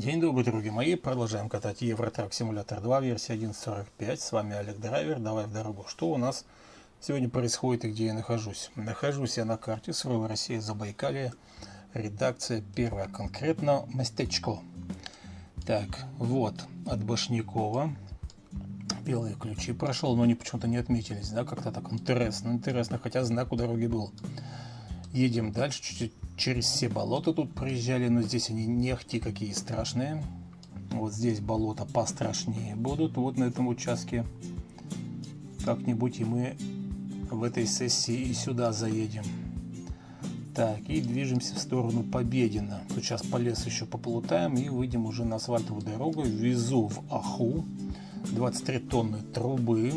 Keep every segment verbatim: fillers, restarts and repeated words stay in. День добрый, друзья мои, продолжаем катать Euro Truck Simulator два, версия один сорок пять, с вами Олег Драйвер, давай в дорогу. Что у нас сегодня происходит и где я нахожусь? Нахожусь я на карте Суровая Россия Забайкалье, редакция первая, конкретно Мастечко. Так, вот, от Башникова, белые ключи прошел, но они почему-то не отметились, да, как-то так интересно, интересно, хотя знак у дороги был. Едем дальше, чуть-чуть через все болота тут проезжали, но здесь они не ахти какие страшные. Вот здесь болота пострашнее будут, вот на этом участке. Как-нибудь и мы в этой сессии и сюда заедем. Так, и движемся в сторону Победино. Сейчас по лесу еще поплутаем и выйдем уже на асфальтовую дорогу. Везу в Аху двадцать три тонны трубы.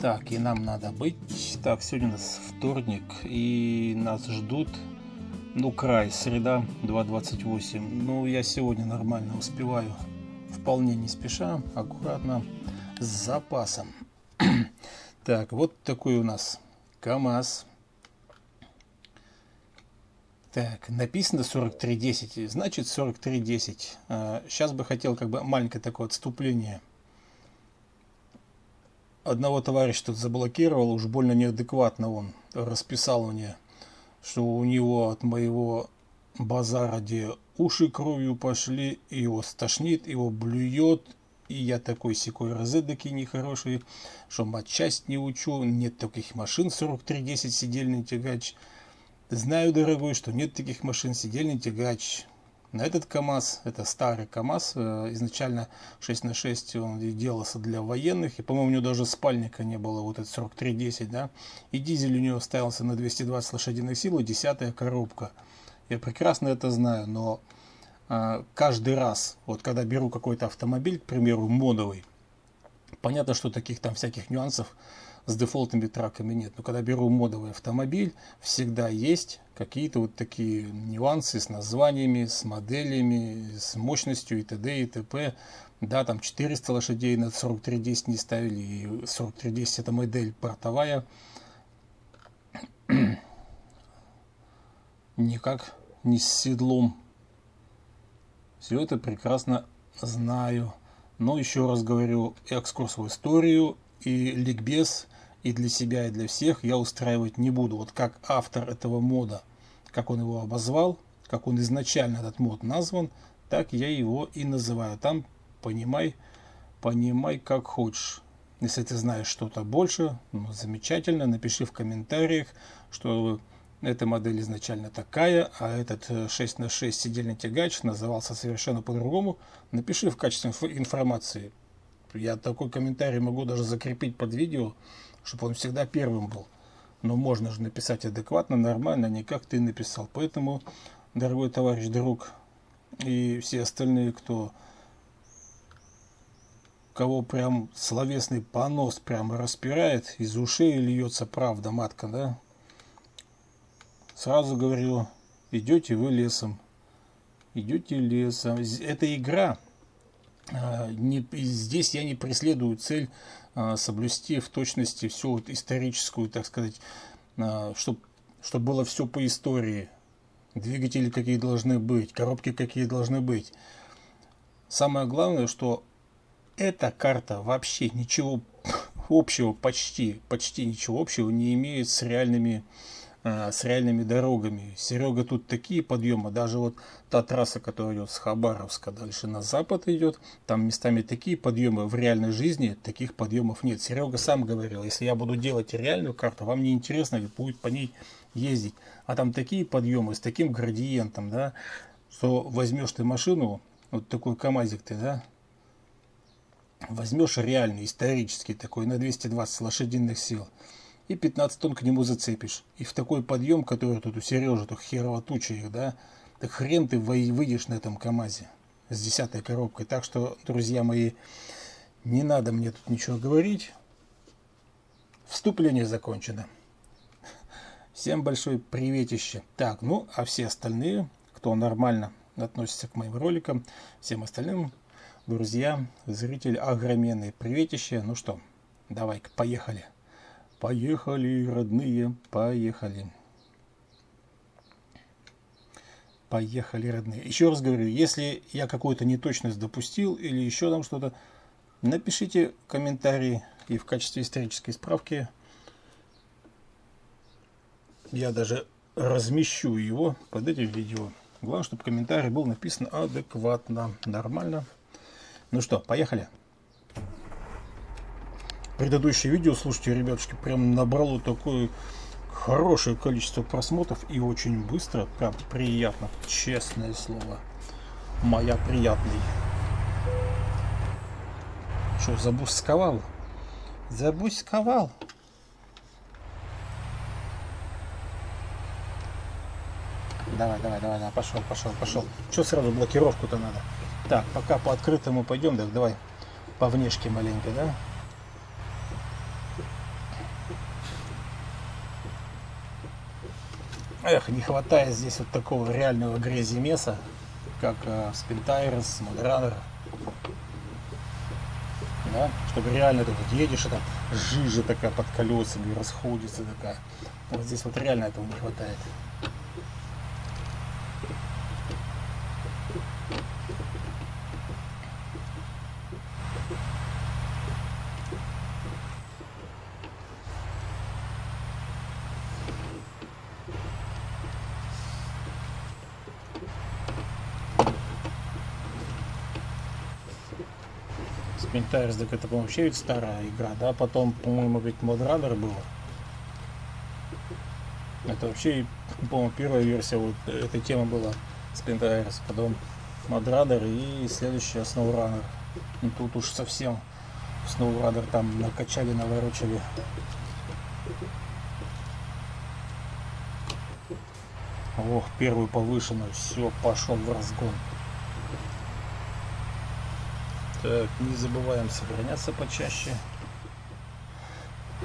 Так, и нам надо быть. Так, сегодня у нас вторник, и нас ждут, ну, край, среда два двадцать восемь. Ну, я сегодня нормально успеваю, вполне не спеша, аккуратно, с запасом. Так, вот такой у нас КАМАЗ. Так, написано сорок три десять, значит сорок три десять. Сейчас бы хотел как бы маленькое такое отступление. Одного товарища тут заблокировал, уж больно неадекватно он расписал мне, что у него от моего базара, где уши кровью пошли, его стошнит, его блюет, и я такой-сякой розыдакий нехороший, что матчасть не учу, нет таких машин, сорок три десять, сидельный тягач. Знаю, дорогой, что нет таких машин, сидельный тягач. На этот КАМАЗ, это старый КАМАЗ, изначально шесть на шесть он делался для военных, и, по-моему, у него даже спальника не было, вот этот сорок три десять, да, и дизель у него ставился на двести двадцать лошадиных сил, и десятая коробка. Я прекрасно это знаю, но а, каждый раз, вот когда беру какой-то автомобиль, к примеру, модовый, понятно, что таких там всяких нюансов с дефолтными траками нет, но когда беру модовый автомобиль, всегда есть какие-то вот такие нюансы с названиями, с моделями, с мощностью и т.д. и т.п. Да, там четыреста лошадей на сорок три десять не ставили, и сорок три десять это модель портовая. Никак не с седлом. Все это прекрасно знаю. Но еще раз говорю, экскурс в историю и ликбез и для себя, и для всех я устраивать не буду. Вот как автор этого мода, как он его обозвал, как он изначально этот мод назван, так я его и называю. Там понимай, понимай как хочешь. Если ты знаешь что-то больше, ну, замечательно, напиши в комментариях, что эта модель изначально такая, а этот шесть на шесть сидельный тягач назывался совершенно по-другому. Напиши в качестве информации. Я такой комментарий могу даже закрепить под видео, чтобы он всегда первым был. Но можно же написать адекватно, нормально, не как ты написал. Поэтому, дорогой товарищ, друг и все остальные, кто, кого прям словесный понос прям распирает, из ушей льется правда, матка, да? Сразу говорю, идете вы лесом. Идете лесом. Это игра. Не, здесь я не преследую цель а, соблюсти в точности всю вот историческую, так сказать, а, чтобы чтоб было все по истории. Двигатели какие должны быть, коробки какие должны быть. Самое главное, что эта карта вообще ничего общего, почти, почти ничего общего не имеет с реальными, а, с реальными дорогами. Серега, тут такие подъемы, даже вот та трасса, которая идет с Хабаровска дальше на запад идет, там местами такие подъемы, в реальной жизни таких подъемов нет. Серега сам говорил, если я буду делать реальную карту, вам не интересно будет по ней ездить. А там такие подъемы с таким градиентом, да, что возьмешь ты машину, вот такой КАМАЗик ты, да, возьмешь реальный, исторический такой, на двести двадцать лошадиных сил, и пятнадцать тонн к нему зацепишь. И в такой подъем, который тут у Сережи, тут херова туча их, да, так хрен ты выйдешь на этом КАМАЗе с десятой коробкой. Так что, друзья мои, не надо мне тут ничего говорить. Вступление закончено. Всем большой приветище. Так, ну, а все остальные, кто нормально относится к моим роликам, всем остальным, друзья, зрители, огроменные приветище. Ну что, давай-ка, поехали. Поехали, родные, поехали. Поехали, родные. Еще раз говорю, если я какую-то неточность допустил или еще там что-то, напишите комментарии, и в качестве исторической справки я даже размещу его под этим видео. Главное, чтобы комментарий был написан адекватно, нормально. Ну что, поехали. Предыдущее видео, слушайте, ребятушки, прям набрало такое хорошее количество просмотров и очень быстро, прям приятно, честное слово, моя приятный. Что, забусковал? Забусковал? Давай, давай, давай, давай, пошел, пошел, пошел. Что сразу блокировку-то надо? Так, пока по открытому пойдем, так давай по внешке маленько, да? Эх, не хватает здесь вот такого реального грязи-меса, как э, Spintires, MudRunner. Да? Чтобы реально ты вот едешь, и там жижа такая под колесами расходится такая. Вот здесь вот реально этого не хватает. Spintires, так это вообще ведь старая игра, да? Потом, по-моему, ведь MudRunner было. Это вообще, по-моему, первая версия вот этой темы была Spintires, потом MudRunner и следующая SnowRunner. И тут уж совсем SnowRunner там накачали, наворочили. Ох, первую повышенную, все, пошел в разгон. Так, не забываем сохраняться почаще.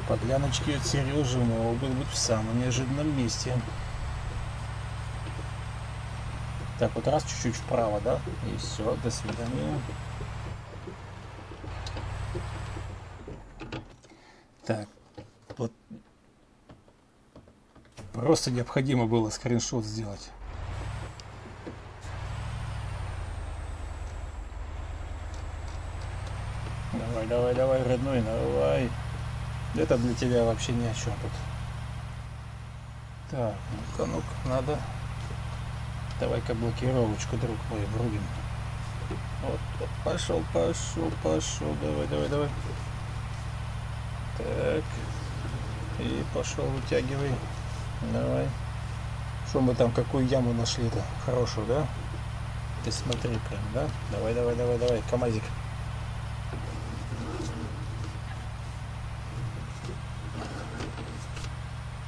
Подляночки от Сережи могут быть в самом неожиданном месте. Так, вот раз чуть-чуть вправо, да? И все, до свидания. Так, вот просто необходимо было скриншот сделать. Давай, давай, давай, родной, давай. Это для тебя вообще ни о чем тут. Так, ну-ка, ну-ка, надо. Давай-ка блокировочку, друг мой, врубим. Вот, вот, пошел, пошел, пошел. Давай, давай, давай. Так. И пошел, вытягивай. Давай. Что мы там, какую яму нашли-то? Хорошую, да? Ты смотри прям, да? Давай, давай, давай, давай, камазик.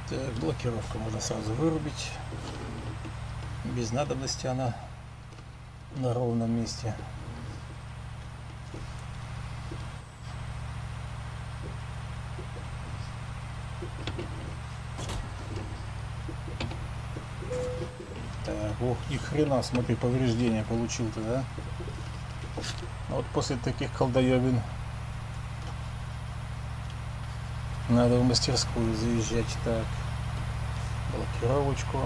Так, блокировку можно сразу вырубить, без надобности, она на ровном месте. Так, ох, ни хрена, смотри, повреждения получил-то, да? Вот после таких колдоебин надо в мастерскую заезжать. Так, блокировочку.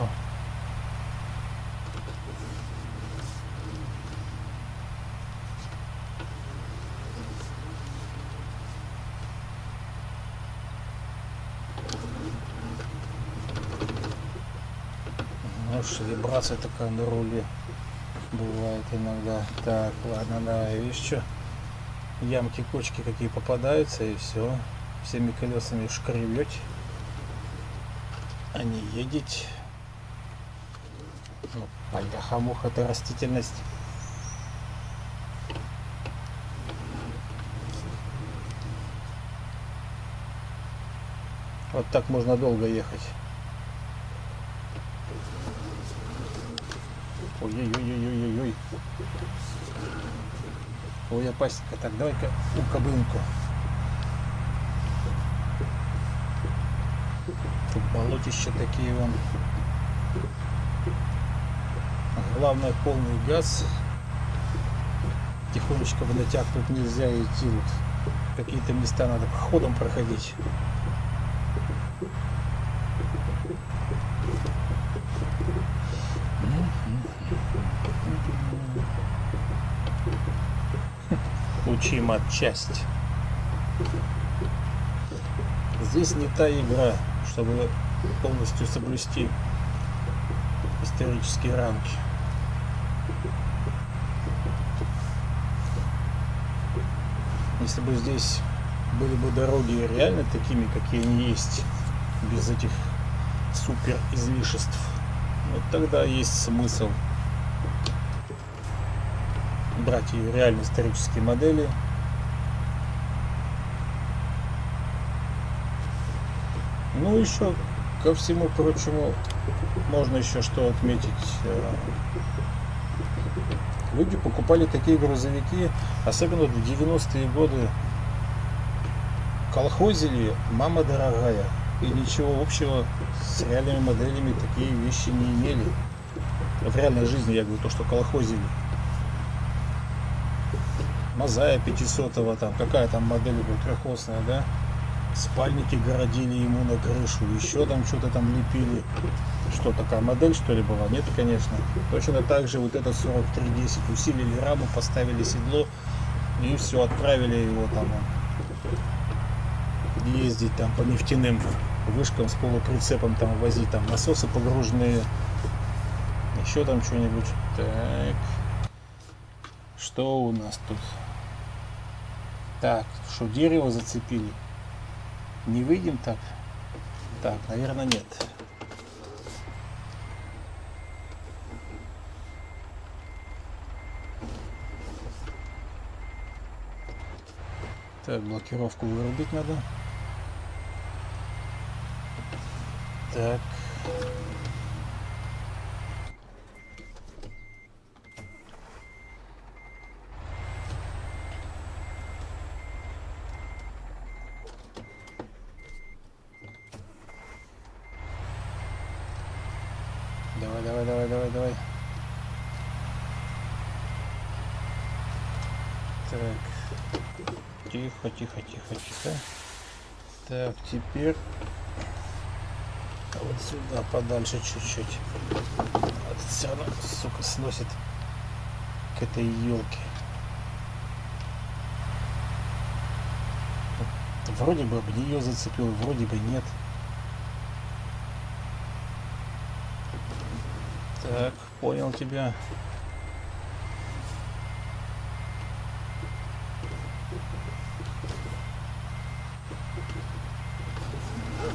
Знаешь, вибрация такая на руле бывает иногда. Так, ладно, да, и еще ямки, кочки какие попадаются, и все. Всеми колесами шкребеть, а не едеть. Ну, поляха-муха, это растительность. Вот так можно долго ехать. Ой-ой-ой-ой-ой-ой. Ой, опасненько. Так, давай-ка у кобылку. Тут болотища такие вон. Главное, полный газ. Тихонечко в натяг, тут нельзя идти. Вот. Какие-то места надо ходом проходить. Mm-hmm. Учим отчасть. Здесь не та игра, чтобы полностью соблюсти исторические рамки. Если бы здесь были бы дороги реально такими, какие они есть, без этих супер излишеств, вот тогда есть смысл брать ее реально исторические модели. Ну еще ко всему прочему можно еще что отметить. Люди покупали такие грузовики, особенно в девяностые годы. Колхозили, мама дорогая, и ничего общего с реальными моделями такие вещи не имели. В реальной жизни я говорю то, что колхозили. Мазая пятисотого, там, какая там модель была трехосная, да? Спальники городили ему на крышу, еще там что-то там лепили. Что, такая модель, что ли, была? Нет, конечно. Точно так же вот этот сорок три десять. Усилили раму, поставили седло и все, отправили его там ездить там по нефтяным вышкам с полуприцепом, там возить там насосы погружные, еще там что-нибудь. Так. Что у нас тут? Так, что, дерево зацепили? Не выйдем так? Так, наверное, нет. Так, блокировку вырубить надо. Так. Давай-давай-давай-давай-давай. Так. Тихо-тихо-тихо-тихо. Так, теперь вот сюда подальше чуть-чуть. Все равно, сука, сносит к этой елке. Вроде бы об нее зацепил, вроде бы нет. Так, понял тебя.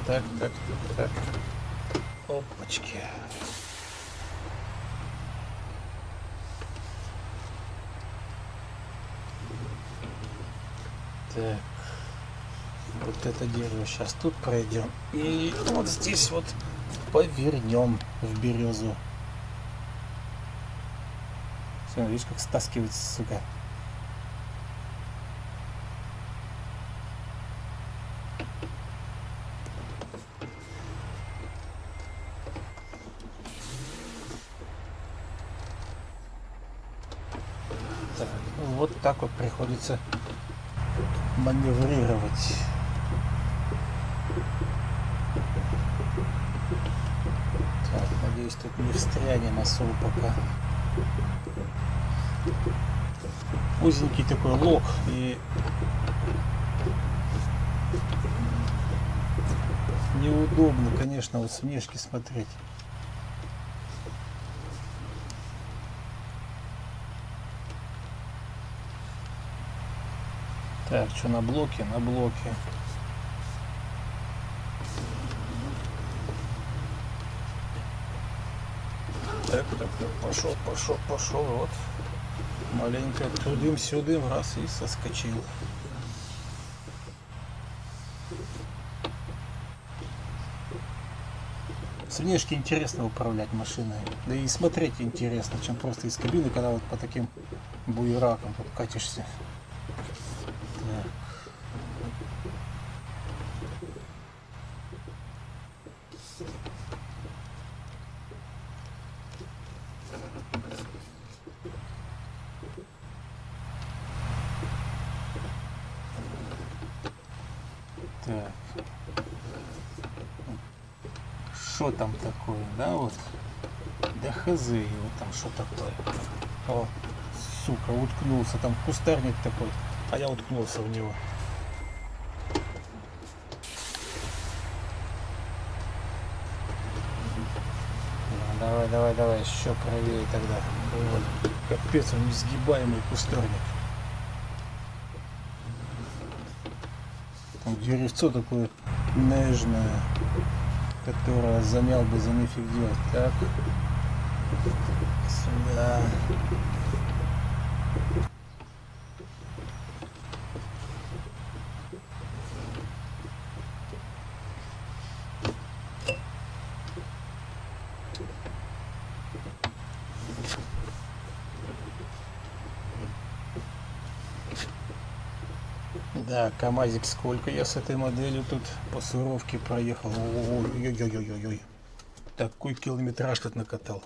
Так, так, так. Опачки. Так. Вот это дерево сейчас тут пройдем. И вот здесь вот повернем в березу. Видишь, как стаскивается, сука. Так, ну вот так вот приходится маневрировать. Так, надеюсь, тут не встрянем особо пока. Узенький такой лог, и неудобно, конечно, вот с внешки смотреть. Так, что на блоке? На блоке. Так, так, так, пошел, пошел, пошел, вот. Маленько тудым-сюдым, раз и соскочил. С внешки интересно управлять машиной. Да и смотреть интересно, чем просто из кабины, когда вот по таким буеракам тут катишься. Что там такое, да, вот, да хз, его там что такое, о, сука, уткнулся, там кустарник такой, а я уткнулся в него. Давай, давай, давай, еще правее тогда. Вот. Капец, он несгибаемый кустарник. Там деревцо такое нежное, которое замял бы за нифиг делать. Так. Сюда. Да, КАМАЗик, сколько я с этой моделью тут по Суровке проехал. Ой-ой-ой-ой-ой. Такой километраж тут накатал.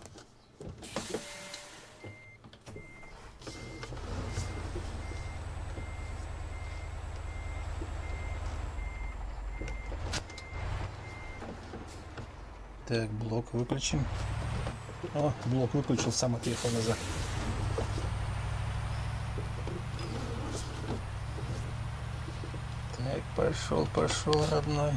Так, блок выключим. О, блок выключил, сам отъехал назад. Пошел, пошел, родной.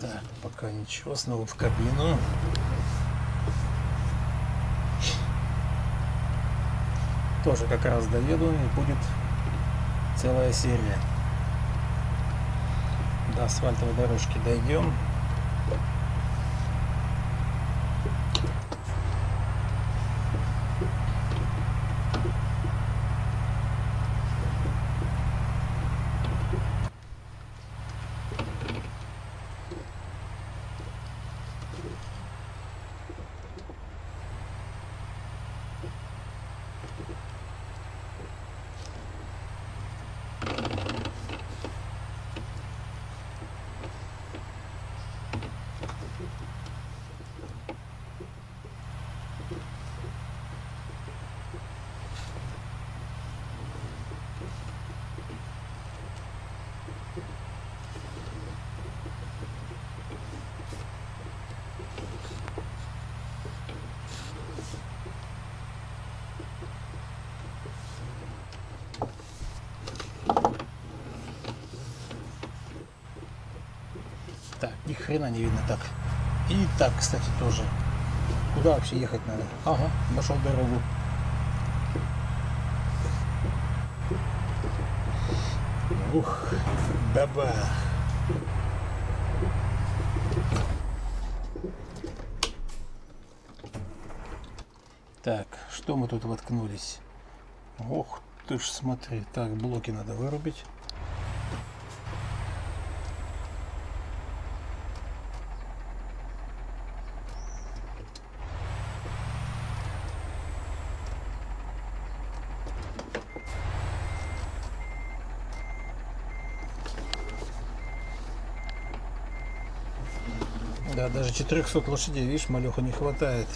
Так, пока ничего, снова в кабину. Тоже как раз доеду, и будет целая серия. До асфальтовой дорожки дойдем. Ни хрена не видно так. И так, кстати, тоже. Куда вообще ехать надо? Ага, нашел дорогу. Ух, баба. Так, что мы тут воткнулись? Ох ты ж, смотри. Так, блоки надо вырубить. Да, даже четырехсот лошадей, видишь, малеха не хватает.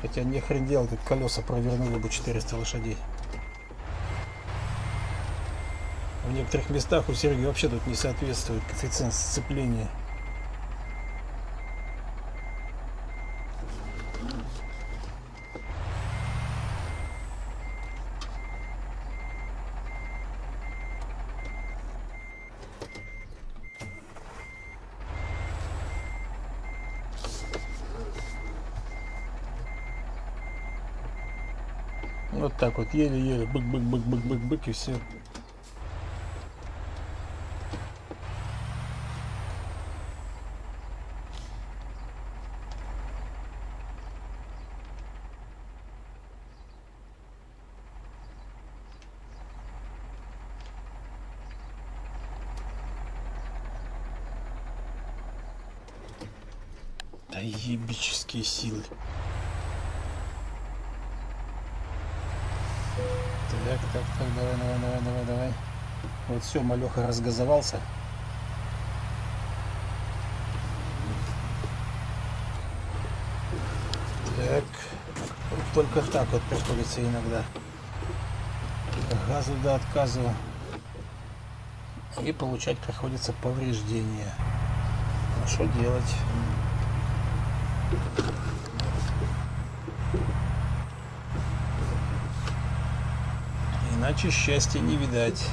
Хотя не хрен делал, тут колеса провернули бы четыреста лошадей. В некоторых местах у Сереги вообще тут не соответствует коэффициент сцепления. Вот так вот, еле-еле, бык-бык-бык-бык-бык-бык, и все. Да ебические силы. Так, так, так, давай, давай, давай, давай, давай. Вот все, малеха разгазовался. Так, только так вот приходится иногда. Газу до отказу. И получать приходится повреждения. Ну что делать? Иначе счастья не видать.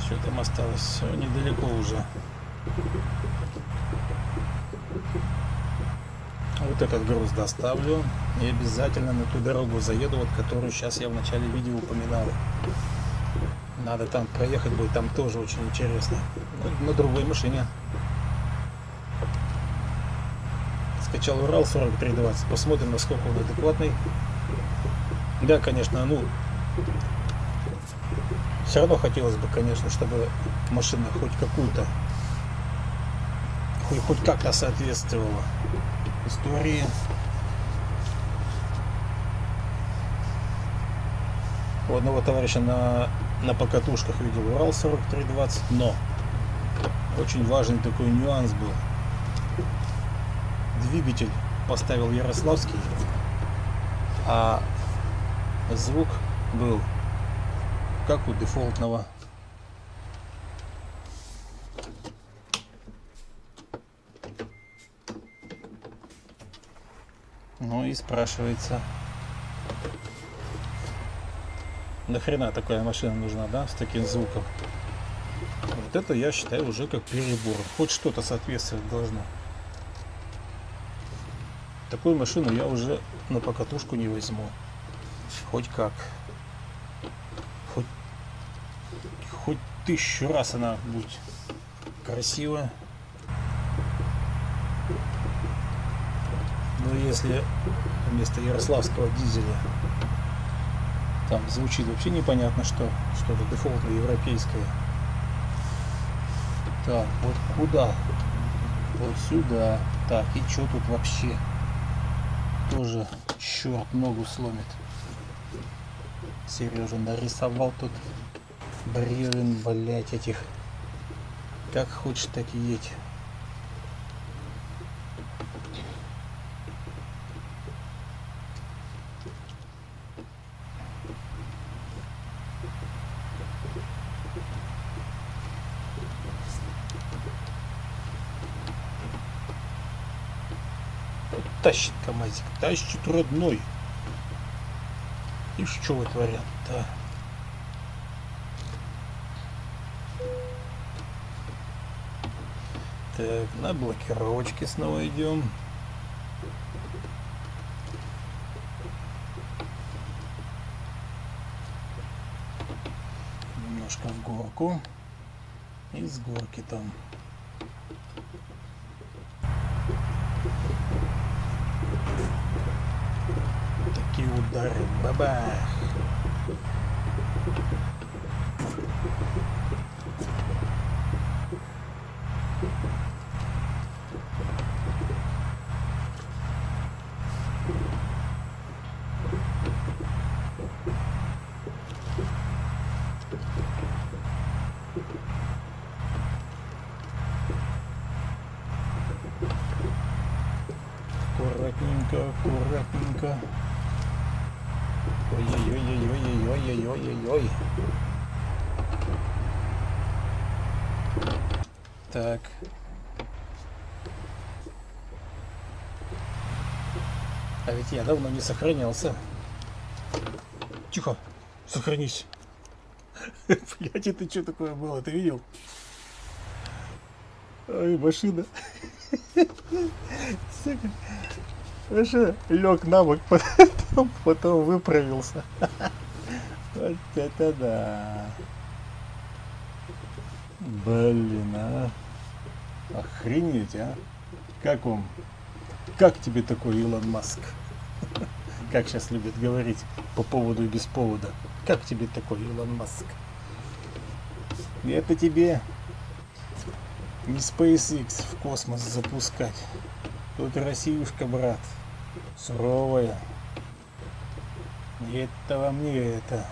Что там осталось? Недалеко уже. Вот этот груз доставлю. И обязательно на ту дорогу заеду, вот которую сейчас я в начале видео упоминал. Надо там проехать будет, там тоже очень интересно. На другой машине. Скачал Урал сорок три двадцать. Посмотрим, насколько он адекватный. Да, конечно, ну... Все равно хотелось бы, конечно, чтобы машина хоть какую-то, хоть, хоть как-то соответствовала истории. У одного товарища на, на покатушках видел Урал сорок три двадцать, но очень важный такой нюанс был. Двигатель поставил Ярославский, а звук был как у дефолтного. Ну и спрашивается, нахрена такая машина нужна, да, с таким звуком? Вот это я считаю уже как перебор. Хоть что-то соответствовать должно. Такую машину я уже на покатушку не возьму. Хоть как. Хоть тысячу раз она будет красивая. Но если вместо ярославского дизеля там звучит вообще непонятно что, что-то дефолтное европейское. Так, вот куда? Вот сюда. Так, и что тут вообще? Тоже черт ногу сломит. Сережа нарисовал тут бревен, блять, этих. Как хочешь, так и едь. Вот тащит КАМАЗик, тащит родной. И что вытворят-то? Так, на блокировочке снова идем. Немножко в горку. И с горки там. Такие удары. Бабах! Аккуратненько, аккуратненько. Ой-ой-ой-ой-ой-ой-ой-ой-ой. Так. А ведь я давно не сохранялся. Тихо, сохранись. Блять, это что такое было? Ты видел? Ой, машина. Лег на бок, потом, потом выправился. Вот это да. Блин, а. Охренеть, а. Как он? Как тебе такой Илон Маск? Как сейчас любят говорить по поводу и без повода. Как тебе такой Илон Маск? Это тебе не SpaceX в космос запускать. Тут Россиюшка, брат. Суровая. И это во мне это.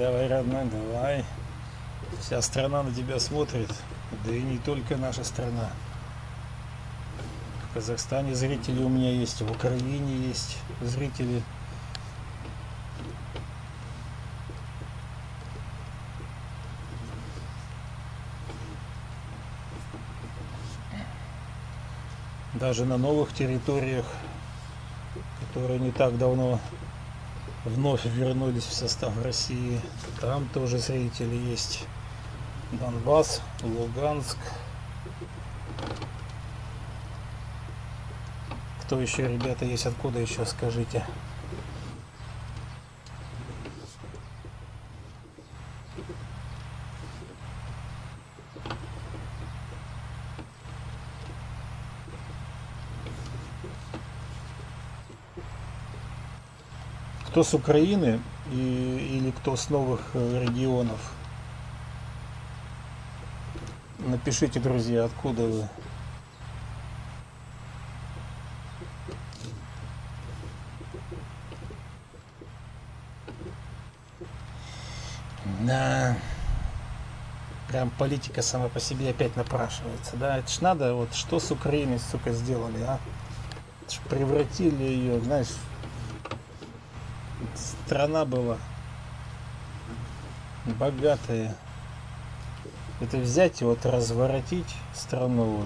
давай, родной, давай. Вся страна на тебя смотрит, да и не только наша страна. В Казахстане зрители у меня есть, в Украине есть зрители. Даже на новых территориях, которые не так давно вновь вернулись в состав России, там тоже зрители есть. Донбасс, Луганск. Кто еще, ребята, есть? Откуда еще, скажите? Кто с Украины и, или кто с новых регионов? Напишите, друзья, откуда вы. Да. Прям политика сама по себе опять напрашивается. Да, это ж надо, вот что с Украиной, сука, сделали, а? Это ж превратили ее, знаешь, страна была богатая. Это взять и вот разворотить страну.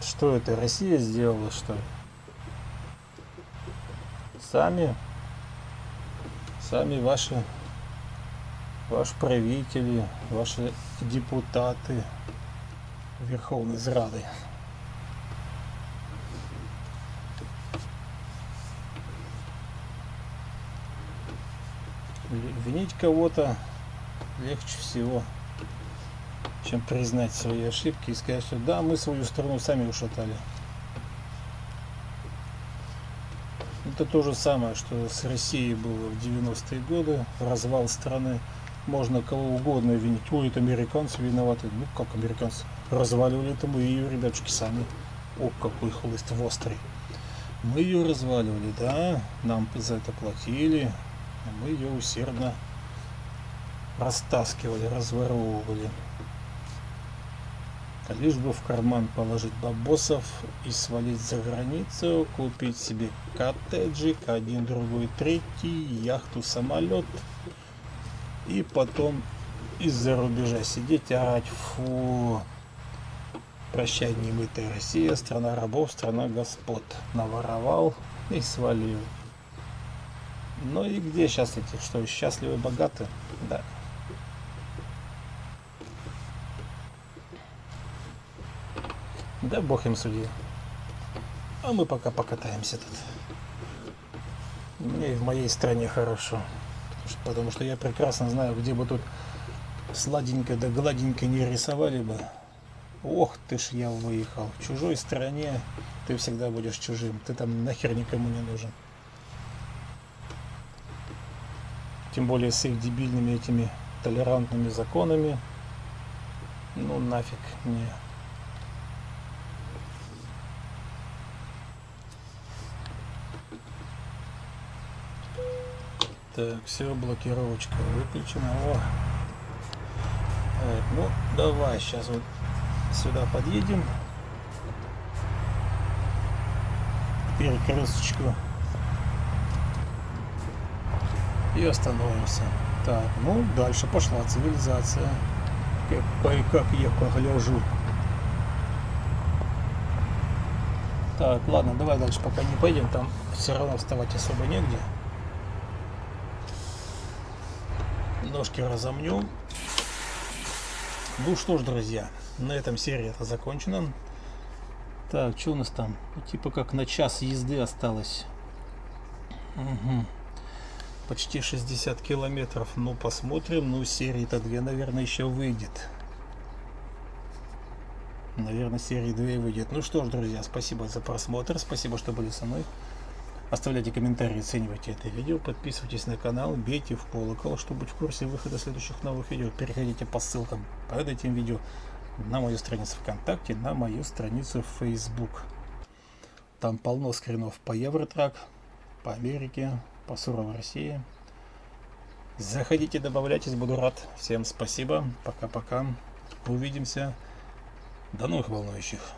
Что это, Россия сделала, что ли? Сами, сами ваши, ваши правители, ваши депутаты Верховной Зрады. Винить кого-то легче всего, чем признать свои ошибки и сказать, что да, мы свою страну сами ушатали. Это то же самое, что с Россией было в девяностые годы, развал страны. Можно кого угодно винить. Ой, это американцы виноваты. Ну как американцы? Разваливали это мы ее, ребятушки, сами. О, какой хлыст острый. Мы ее разваливали, да, нам за это платили. Мы ее усердно растаскивали, разворовывали, лишь бы в карман положить бабосов и свалить за границу, купить себе коттеджик, один, другой, третий, яхту, самолет, и потом из-за рубежа сидеть и орать: фу, прощай, немытая Россия, страна рабов, страна господ, наворовал и свалил. Ну и где сейчас эти, что счастливы, богаты? Да. Да бог им судья. А мы пока покатаемся тут. Мне и в моей стране хорошо. Потому что, потому что я прекрасно знаю, где бы тут сладенько да гладенько не рисовали бы. Ох ты ж, я выехал. В чужой стране ты всегда будешь чужим. Ты там нахер никому не нужен. Тем более с их дебильными этими толерантными законами. Ну нафиг мне. Так, все, блокировочка выключена. О. Так, ну давай, сейчас вот сюда подъедем. Перекресточку. И остановимся. Так, ну дальше пошла цивилизация. Как, как я погляжу. Так, ладно, давай дальше пока не поедем, там все равно вставать особо негде. Ножки разомнем. Ну что ж, друзья, на этом серия-то закончена. Так, что у нас там? Типа как на час езды осталось. Угу. Почти шестьдесят километров, ну посмотрим, ну серии-то две, наверное, еще выйдет. Наверное, серии две выйдет. Ну что ж, друзья, спасибо за просмотр, спасибо, что были со мной. Оставляйте комментарии, оценивайте это видео, подписывайтесь на канал, бейте в колокол, чтобы быть в курсе выхода следующих новых видео. Переходите по ссылкам под этим видео на мою страницу ВКонтакте, на мою страницу в Facebook. Там полно скринов по Euro Truck. по Америке, по Суровой России. Заходите, добавляйтесь, буду рад. Всем спасибо, пока-пока, увидимся, до новых волнующих.